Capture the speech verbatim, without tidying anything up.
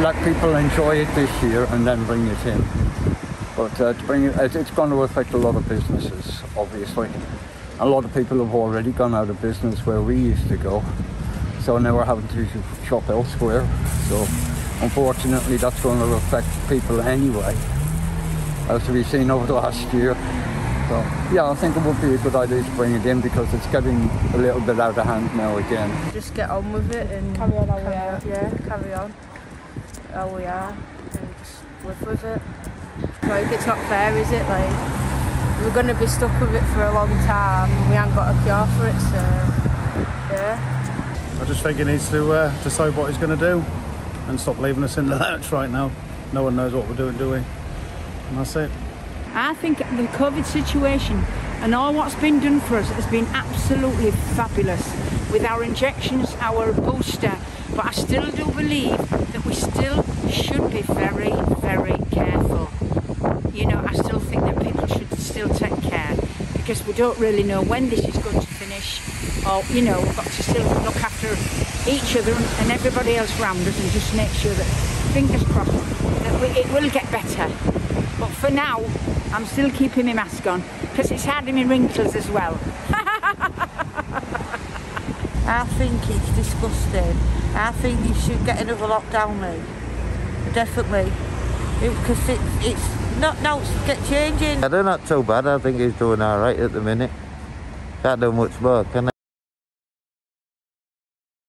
Let people enjoy it this year and then bring it in. But uh, to bring it, it's going to affect a lot of businesses, obviously. A lot of people have already gone out of business where we used to go, so now we're having to shop elsewhere. So unfortunately that's going to affect people anyway, as we've seen over the last year. So yeah, I think it would be a good idea to bring it in because it's getting a little bit out of hand now again. Just get on with it and carry on how we are. Yeah, carry on how we are and just live with it. Like, it's not fair, is it? Like, we're going to be stuck with it for a long time and we haven't got a cure for it, so yeah. I just think he needs to uh, decide what he's going to do and stop leaving us in the lurch right now. No one knows what we're doing, do we? And that's it. I think the COVID situation and all what's been done for us has been absolutely fabulous with our injections, our booster, but I still do believe that we still should be very, very careful. You know, I still think that people should still take care because we don't really know when this is going to finish, or, you know, we've got to still look after each other and everybody else around us and just make sure that, fingers crossed, that we, it will get better. But for now, I'm still keeping my mask on because it's hardening my wrinkles as well. I think it's disgusting. I think you should get another lockdown now. Definitely. Because it, it's... Not now, get changing. Yeah, they're not too bad. I think he's doing all right at the minute. Can't do much more, can I?